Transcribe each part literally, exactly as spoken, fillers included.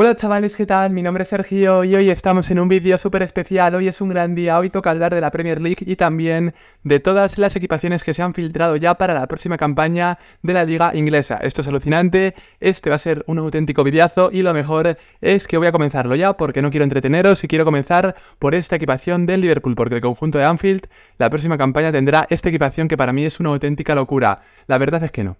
Hola chavales, ¿qué tal? Mi nombre es Sergio y hoy estamos en un vídeo súper especial. Hoy es un gran día, hoy toca hablar de la Premier League y también de todas las equipaciones que se han filtrado ya para la próxima campaña de la liga inglesa. Esto es alucinante, este va a ser un auténtico videazo y lo mejor es que voy a comenzarlo ya porque no quiero entreteneros y quiero comenzar por esta equipación del Liverpool, porque el conjunto de Anfield la próxima campaña tendrá esta equipación que para mí es una auténtica locura. La verdad es que no.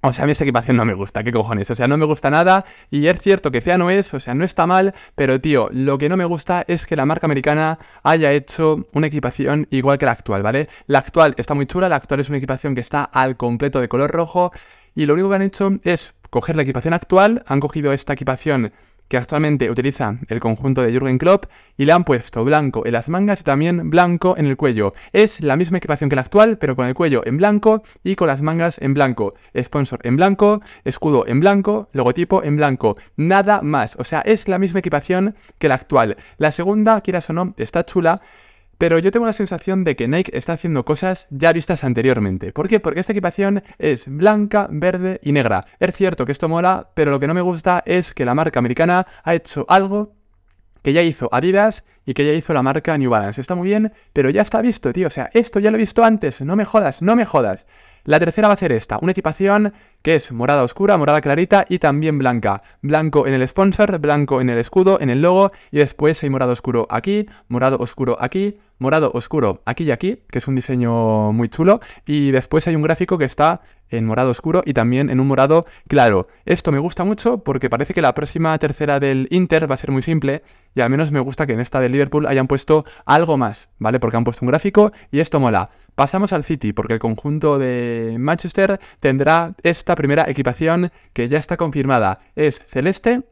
O sea, a mí esta equipación no me gusta, ¿qué cojones? O sea, no me gusta nada y es cierto que fea no es, o sea, no está mal, pero tío, lo que no me gusta es que la marca americana haya hecho una equipación igual que la actual, ¿vale? La actual está muy chula, la actual es una equipación que está al completo de color rojo y lo único que han hecho es coger la equipación actual, han cogido esta equipación que actualmente utiliza el conjunto de Jurgen Klopp y le han puesto blanco en las mangas y también blanco en el cuello. Es la misma equipación que la actual, pero con el cuello en blanco y con las mangas en blanco. Sponsor en blanco, escudo en blanco, logotipo en blanco. Nada más. O sea, es la misma equipación que la actual. La segunda, quieras o no, está chula. Pero yo tengo la sensación de que Nike está haciendo cosas ya vistas anteriormente. ¿Por qué? Porque esta equipación es blanca, verde y negra. Es cierto que esto mola, pero lo que no me gusta es que la marca americana ha hecho algo que ya hizo Adidas y que ya hizo la marca New Balance. Está muy bien, pero ya está visto, tío. O sea, esto ya lo he visto antes. No me jodas, no me jodas. La tercera va a ser esta, una equipación que es morada oscura, morada clarita y también blanca. Blanco en el sponsor, blanco en el escudo, en el logo y después hay morado oscuro aquí, morado oscuro aquí, morado oscuro aquí y aquí, que es un diseño muy chulo. Y después hay un gráfico que está en morado oscuro y también en un morado claro. Esto me gusta mucho porque parece que la próxima tercera del Inter va a ser muy simple y al menos me gusta que en esta del Liverpool hayan puesto algo más, ¿vale? Porque han puesto un gráfico y esto mola. Pasamos al City porque el conjunto de Manchester tendrá esta primera equipación que ya está confirmada. Es celeste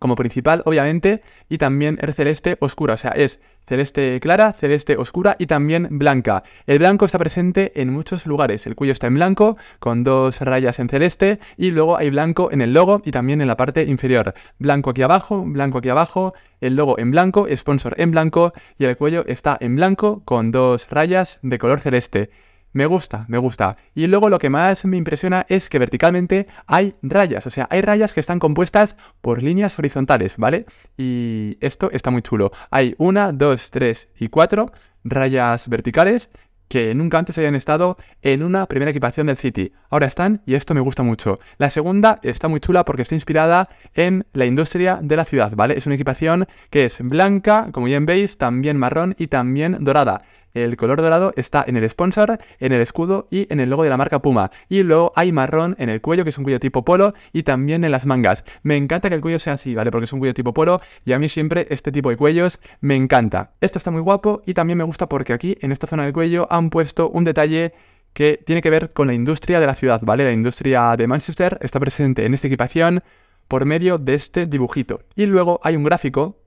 como principal, obviamente, y también el celeste oscura, o sea, es celeste clara, celeste oscura y también blanca. El blanco está presente en muchos lugares, el cuello está en blanco con dos rayas en celeste y luego hay blanco en el logo y también en la parte inferior. Blanco aquí abajo, blanco aquí abajo, el logo en blanco, sponsor en blanco y el cuello está en blanco con dos rayas de color celeste. Me gusta, me gusta. Y luego lo que más me impresiona es que verticalmente hay rayas. O sea, hay rayas que están compuestas por líneas horizontales, ¿vale? Y esto está muy chulo. Hay una, dos, tres y cuatro rayas verticales que nunca antes hayan estado en una primera equipación del City. Ahora están y esto me gusta mucho. La segunda está muy chula porque está inspirada en la industria de la ciudad, ¿vale? Es una equipación que es blanca, como bien veis, también marrón y también dorada. El color dorado está en el sponsor, en el escudo y en el logo de la marca Puma. Y luego hay marrón en el cuello, que es un cuello tipo polo, y también en las mangas. Me encanta que el cuello sea así, ¿vale? Porque es un cuello tipo polo y a mí siempre este tipo de cuellos me encanta. Esto está muy guapo y también me gusta porque aquí, en esta zona del cuello, han puesto un detalle que tiene que ver con la industria de la ciudad, ¿vale? La industria de Manchester está presente en esta equipación por medio de este dibujito. Y luego hay un gráfico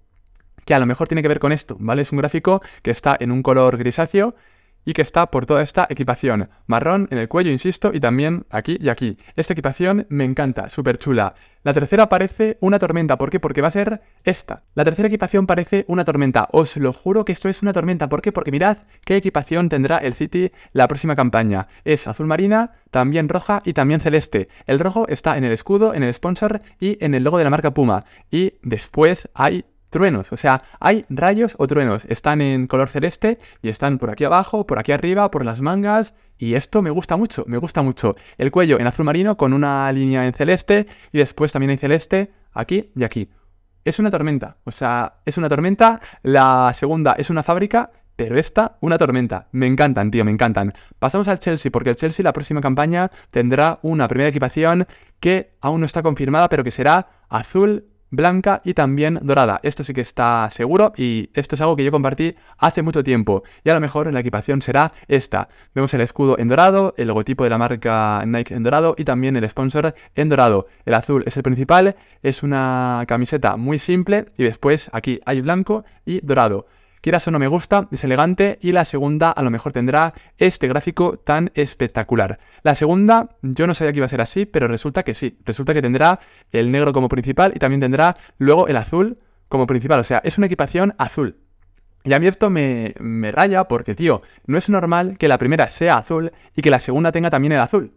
que a lo mejor tiene que ver con esto, ¿vale? Es un gráfico que está en un color grisáceo y que está por toda esta equipación. Marrón en el cuello, insisto, y también aquí y aquí. Esta equipación me encanta, súper chula. La tercera parece una tormenta. ¿Por qué? Porque va a ser esta. La tercera equipación parece una tormenta. Os lo juro que esto es una tormenta. ¿Por qué? Porque mirad qué equipación tendrá el City la próxima campaña. Es azul marina, también roja y también celeste. El rojo está en el escudo, en el sponsor y en el logo de la marca Puma. Y después hay truenos, o sea, hay rayos o truenos, están en color celeste y están por aquí abajo, por aquí arriba, por las mangas y esto me gusta mucho, me gusta mucho. El cuello en azul marino con una línea en celeste y después también hay celeste aquí y aquí. Es una tormenta, o sea, es una tormenta, la segunda es una fábrica, pero esta, una tormenta. Me encantan, tío, me encantan. Pasamos al Chelsea, porque el Chelsea la próxima campaña tendrá una primera equipación que aún no está confirmada, pero que será azul, blanca y también dorada. Esto sí que está seguro y esto es algo que yo compartí hace mucho tiempo. Y a lo mejor la equipación será esta. Vemos el escudo en dorado, el logotipo de la marca Nike en dorado y también el sponsor en dorado. El azul es el principal, es una camiseta muy simple y después aquí hay blanco y dorado. Quieras o no me gusta, es elegante y la segunda a lo mejor tendrá este gráfico tan espectacular. La segunda, yo no sabía que iba a ser así, pero resulta que sí. Resulta que tendrá el negro como principal y también tendrá luego el azul como principal. O sea, es una equipación azul. Y a mí esto me, me raya porque, tío, no es normal que la primera sea azul y que la segunda tenga también el azul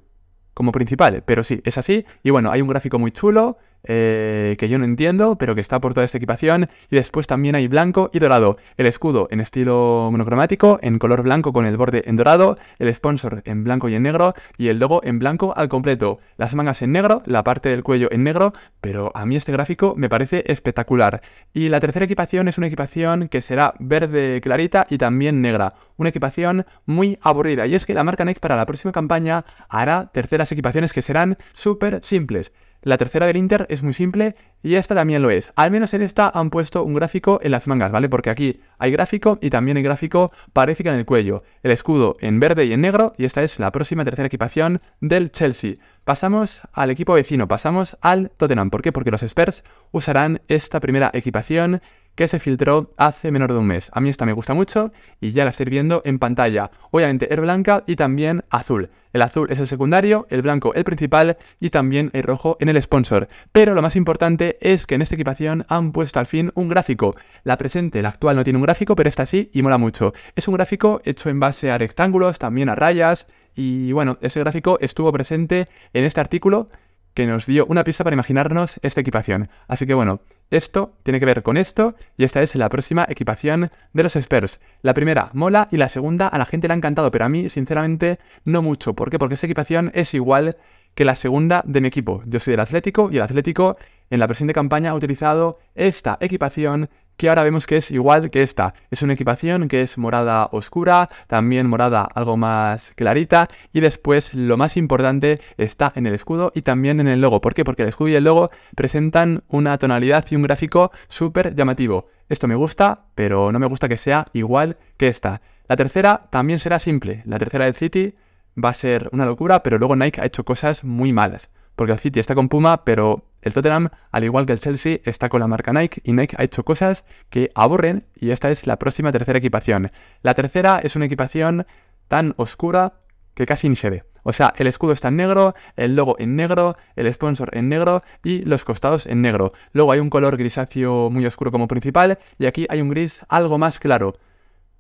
como principal. Pero sí, es así. Y bueno, hay un gráfico muy chulo. eh, que yo no entiendo, pero que está por toda esta equipación. Y después también hay blanco y dorado. El escudo en estilo monocromático, en color blanco con el borde en dorado, el sponsor en blanco y en negro, y el logo en blanco al completo. Las mangas en negro, la parte del cuello en negro, pero a mí este gráfico me parece espectacular. Y la tercera equipación es una equipación que será verde clarita y también negra. Una equipación muy aburrida. Y es que la marca Nike para la próxima campaña hará terceras equipaciones que serán súper simples. La tercera del Inter es muy simple y esta también lo es. Al menos en esta han puesto un gráfico en las mangas, ¿vale? Porque aquí hay gráfico y también hay gráfico parece que en el cuello. El escudo en verde y en negro, y esta es la próxima tercera equipación del Chelsea. Pasamos al equipo vecino, pasamos al Tottenham. ¿Por qué? Porque los Spurs usarán esta primera equipación que se filtró hace menor de un mes. A mí esta me gusta mucho y ya la estoy viendo en pantalla. Obviamente es blanca y también azul. El azul es el secundario, el blanco el principal y también el rojo en el sponsor. Pero lo más importante es que en esta equipación han puesto al fin un gráfico. La presente, la actual, no tiene un gráfico, pero esta sí y mola mucho. Es un gráfico hecho en base a rectángulos, también a rayas. Y bueno, ese gráfico estuvo presente en este artículo que nos dio una pista para imaginarnos esta equipación. Así que bueno, esto tiene que ver con esto y esta es la próxima equipación de los Spurs. La primera mola y la segunda a la gente le ha encantado, pero a mí sinceramente no mucho. ¿Por qué? Porque esta equipación es igual que la segunda de mi equipo. Yo soy del Atlético y el Atlético en la presente campaña ha utilizado esta equipación que ahora vemos que es igual que esta. Es una equipación que es morada oscura, también morada algo más clarita, y después lo más importante está en el escudo y también en el logo. ¿Por qué? Porque el escudo y el logo presentan una tonalidad y un gráfico súper llamativo. Esto me gusta, pero no me gusta que sea igual que esta. La tercera también será simple. La tercera del City va a ser una locura, pero luego Nike ha hecho cosas muy malas. Porque el City está con Puma, pero el Tottenham, al igual que el Chelsea, está con la marca Nike y Nike ha hecho cosas que aburren y esta es la próxima tercera equipación. La tercera es una equipación tan oscura que casi ni se ve. O sea, el escudo está en negro, el logo en negro, el sponsor en negro y los costados en negro. Luego hay un color grisáceo muy oscuro como principal y aquí hay un gris algo más claro.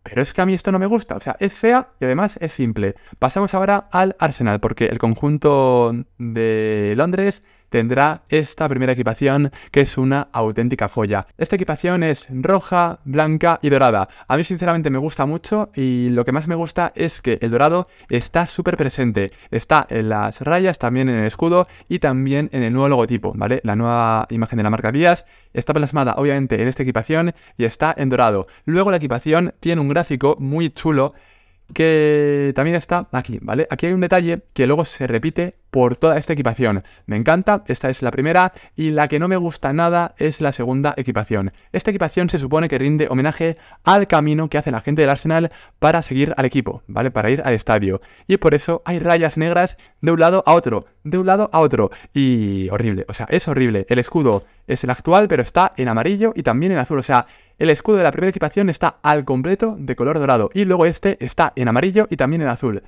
Pero es que a mí esto no me gusta, o sea, es fea y además es simple. Pasamos ahora al Arsenal, porque el conjunto de Londres tendrá esta primera equipación, que es una auténtica joya. Esta equipación es roja, blanca y dorada. A mí sinceramente me gusta mucho y lo que más me gusta es que el dorado está súper presente. Está en las rayas, también en el escudo y también en el nuevo logotipo, ¿vale? La nueva imagen de la marca Adidas está plasmada obviamente en esta equipación y está en dorado. Luego la equipación tiene un gráfico muy chulo que también está aquí, ¿vale? Aquí hay un detalle que luego se repite por toda esta equipación. Me encanta, esta es la primera y la que no me gusta nada es la segunda equipación. Esta equipación se supone que rinde homenaje al camino que hace la gente del Arsenal para seguir al equipo, ¿vale? Para ir al estadio. Y por eso hay rayas negras de un lado a otro, de un lado a otro. Y horrible, o sea, es horrible. El escudo es el actual, pero está en amarillo y también en azul. O sea, el escudo de la primera equipación está al completo de color dorado y luego este está en amarillo y también en azul.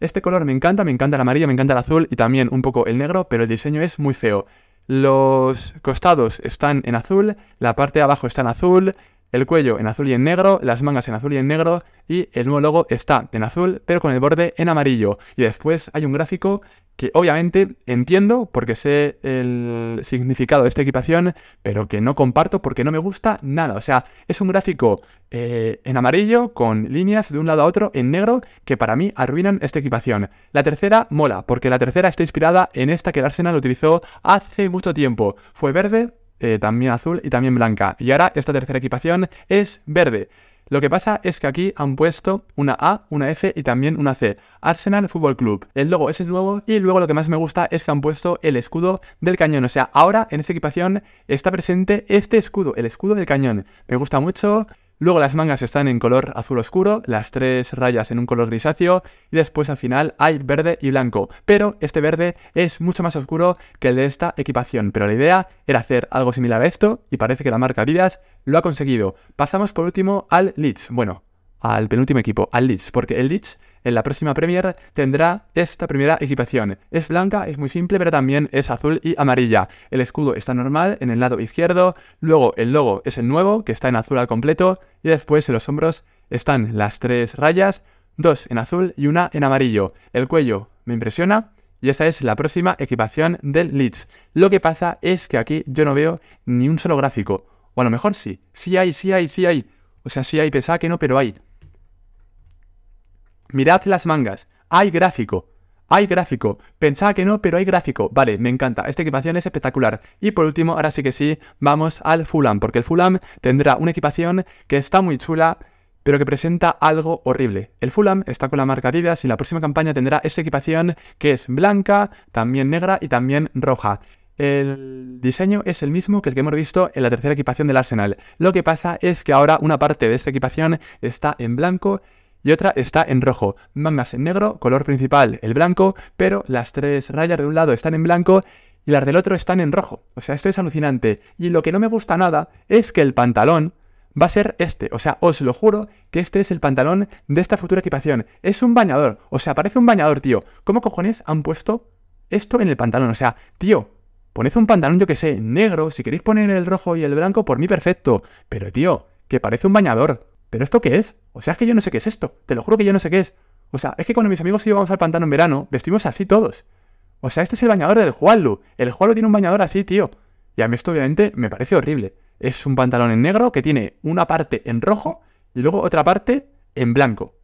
Este color me encanta, me encanta el amarillo, me encanta el azul y también un poco el negro, pero el diseño es muy feo. Los costados están en azul, la parte de abajo está en azul, el cuello en azul y en negro, las mangas en azul y en negro y el nuevo logo está en azul, pero con el borde en amarillo. Y después hay un gráfico que obviamente entiendo porque sé el significado de esta equipación, pero que no comparto porque no me gusta nada. O sea, es un gráfico eh, en amarillo con líneas de un lado a otro en negro que para mí arruinan esta equipación. La tercera mola, porque la tercera está inspirada en esta que el Arsenal utilizó hace mucho tiempo. Fue verde, eh, también azul y también blanca. Y ahora esta tercera equipación es verde. Lo que pasa es que aquí han puesto una A, una F y también una C. Arsenal Fútbol Club. El logo es el nuevo y luego lo que más me gusta es que han puesto el escudo del cañón. O sea, ahora en esta equipación está presente este escudo, el escudo del cañón. Me gusta mucho. Luego las mangas están en color azul oscuro, las tres rayas en un color grisáceo y después al final hay verde y blanco. Pero este verde es mucho más oscuro que el de esta equipación. Pero la idea era hacer algo similar a esto y parece que la marca Adidas lo ha conseguido. Pasamos por último al Leeds. Bueno, al penúltimo equipo, al Leeds, porque el Leeds en la próxima Premier tendrá esta primera equipación. Es blanca, es muy simple, pero también es azul y amarilla. El escudo está normal en el lado izquierdo, luego el logo es el nuevo, que está en azul al completo, y después en los hombros están las tres rayas, dos en azul y una en amarillo. El cuello me impresiona Y esa es la próxima equipación del Leeds. Lo que pasa es que aquí yo no veo ni un solo gráfico. O a lo mejor sí. Sí hay, sí hay, sí hay. O sea, sí hay, pensaba que no, pero hay. Mirad las mangas. Hay gráfico. Hay gráfico. Pensaba que no, pero hay gráfico. Vale, me encanta. Esta equipación es espectacular. Y por último, ahora sí que sí, vamos al Fulham. Porque el Fulham tendrá una equipación que está muy chula, pero que presenta algo horrible. El Fulham está con la marca Adidas y la próxima campaña tendrá esa equipación que es blanca, también negra y también roja. El diseño es el mismo que el que hemos visto en la tercera equipación del Arsenal. Lo que pasa es que ahora una parte de esta equipación está en blanco y otra está en rojo. Mangas en negro, color principal el blanco, pero las tres rayas de un lado están en blanco y las del otro están en rojo. O sea, esto es alucinante. Y lo que no me gusta nada es que el pantalón va a ser este. O sea, os lo juro que este es el pantalón de esta futura equipación. Es un bañador. O sea, parece un bañador, tío. ¿Cómo cojones han puesto esto en el pantalón? O sea, tío, poned un pantalón, yo que sé, negro. Si queréis poner el rojo y el blanco, por mí perfecto. Pero, tío, que parece un bañador. ¿Pero esto qué es? O sea, es que yo no sé qué es esto. Te lo juro que yo no sé qué es. O sea, es que cuando mis amigos y yo vamos al pantano en verano, vestimos así todos. O sea, este es el bañador del Juanlu. El Juanlu tiene un bañador así, tío. Y a mí esto obviamente me parece horrible. Es un pantalón en negro que tiene una parte en rojo y luego otra parte en blanco.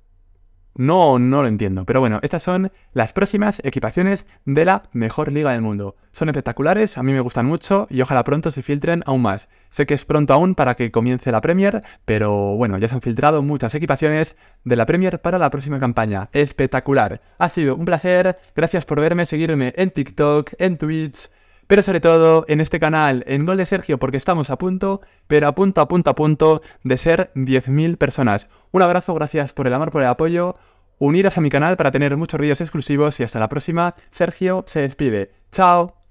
No, no lo entiendo. Pero bueno, estas son las próximas equipaciones de la mejor liga del mundo. Son espectaculares, a mí me gustan mucho y ojalá pronto se filtren aún más. Sé que es pronto aún para que comience la Premier, pero bueno, ya se han filtrado muchas equipaciones de la Premier para la próxima campaña. Espectacular. Ha sido un placer. Gracias por verme, seguirme en TikTok, en Twitch, pero sobre todo en este canal, en Gol de Sergio, porque estamos a punto, pero a punto, a punto, a punto de ser diez mil personas. Un abrazo, gracias por el amor, por el apoyo. Uniros a mi canal para tener muchos vídeos exclusivos y hasta la próxima. Sergio se despide. Chao.